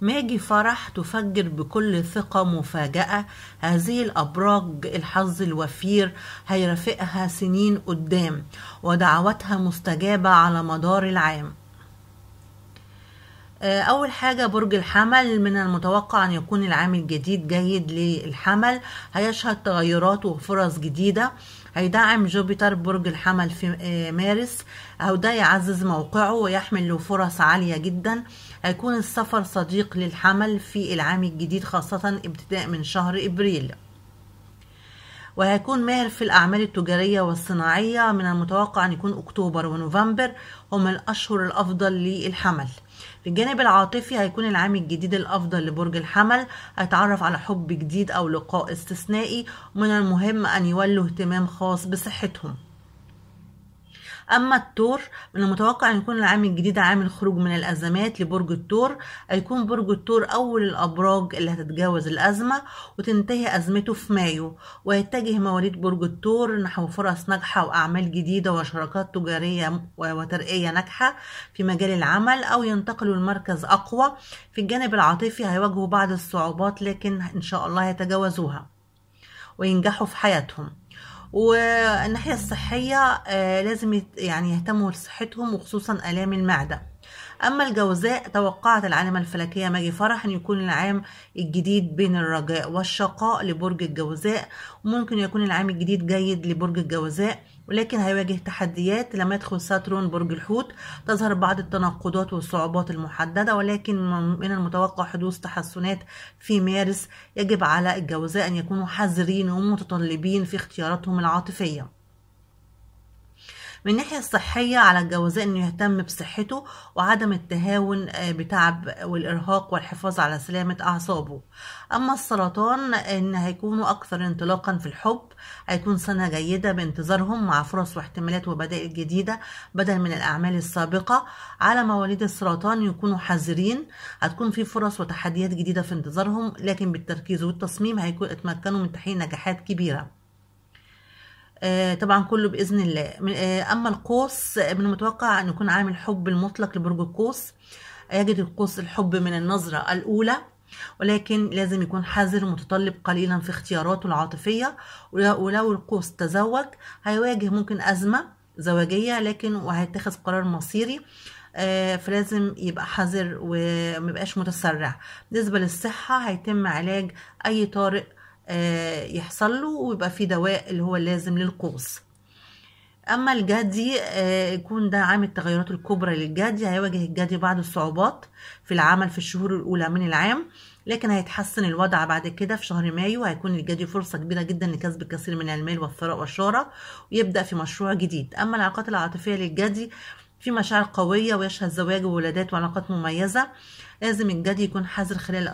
ماغي فرح تفجر بكل ثقة مفاجأة. هذه الأبراج الحظ الوفير هيرافقها سنين قدام، ودعواتها مستجابة على مدار العام. أول حاجة برج الحمل، من المتوقع أن يكون العام الجديد جيد للحمل، هيشهد تغيرات وفرص جديدة. هيدعم جوبيتر برج الحمل في مارس، أو ده يعزز موقعه ويحمل له فرص عالية جدا. هيكون السفر صديق للحمل في العام الجديد، خاصة ابتداء من شهر إبريل. وهيكون ماهر في الأعمال التجارية والصناعية، من المتوقع أن يكون أكتوبر ونوفمبر هم الأشهر الأفضل للحمل. في الجانب العاطفي هيكون العام الجديد الأفضل لبرج الحمل، هيتعرف على حب جديد أو لقاء استثنائي، ومن المهم أن يولوا اهتمام خاص بصحتهم. أما الثور، من المتوقع أن يكون العام الجديد عام الخروج من الأزمات لبرج الثور. هيكون برج الثور أول الأبراج اللي هتتجاوز الأزمة وتنتهي أزمته في مايو، ويتجه مواليد برج الثور نحو فرص ناجحة وأعمال جديدة وشراكات تجارية وترقية ناجحة في مجال العمل، أو ينتقلوا لمركز أقوى. في الجانب العاطفي هيواجهوا بعض الصعوبات، لكن إن شاء الله يتجاوزوها وينجحوا في حياتهم. والناحية الصحية لازم يعني يهتموا لصحتهم، وخصوصا آلام المعدة. أما الجوزاء، توقعت العالمة الفلكية ماغي فرح أن يكون العام الجديد بين الرجاء والشقاء لبرج الجوزاء، وممكن يكون العام الجديد جيد لبرج الجوزاء، ولكن هيواجه تحديات لما يدخل ساترون برج الحوت. تظهر بعض التناقضات والصعوبات المحددة، ولكن من المتوقع حدوث تحسنات في مارس. يجب على الجوزاء أن يكونوا حذرين ومتطلبين في اختياراتهم العاطفية. من الناحية الصحية، على الجوزاء انه يهتم بصحته وعدم التهاون بتعب والارهاق، والحفاظ على سلامة اعصابه. اما السرطان، ان هيكونوا اكثر انطلاقا في الحب. هيكون سنة جيدة بانتظارهم، مع فرص واحتمالات وبدائل جديدة بدل من الاعمال السابقة. على مواليد السرطان يكونوا حذرين، هتكون في فرص وتحديات جديدة في انتظارهم، لكن بالتركيز والتصميم هيكونوا اتمكنوا من تحقيق نجاحات كبيرة. طبعا كله باذن الله. اما القوس، من المتوقع ان يكون عام الحب المطلق لبرج القوس. يجد القوس الحب من النظره الاولى، ولكن لازم يكون حذر ومتطلب قليلا في اختياراته العاطفيه. ولو القوس تزوج هيواجه ممكن ازمه زواجيه، لكن وهيتخذ قرار مصيري، فلازم يبقى حذر وميبقاش متسرع. بالنسبه للصحه، هيتم علاج اي طارئ يحصل له، ويبقى في دواء اللي هو اللازم للقوس. اما الجدي، يكون ده عام التغيرات الكبرى للجدي. هيواجه الجدي بعض الصعوبات في العمل في الشهور الاولى من العام، لكن هيتحسن الوضع بعد كده. في شهر مايو هيكون الجدي فرصه كبيره جدا لكسب الكثير من المال والثراء والشهره، ويبدا في مشروع جديد. اما العلاقات العاطفيه للجدي، في مشاعر قويه، ويشهد زواج وولادات وعلاقات مميزه. لازم الجدي يكون حذر خلال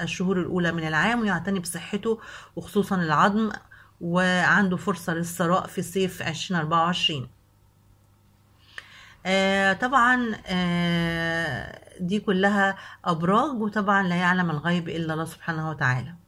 الشهور الاولى من العام، ويعتني بصحته وخصوصا العظم، وعنده فرصه للثراء في صيف 2024. طبعا دي كلها ابراج، وطبعا لا يعلم الغيب الا الله سبحانه وتعالى.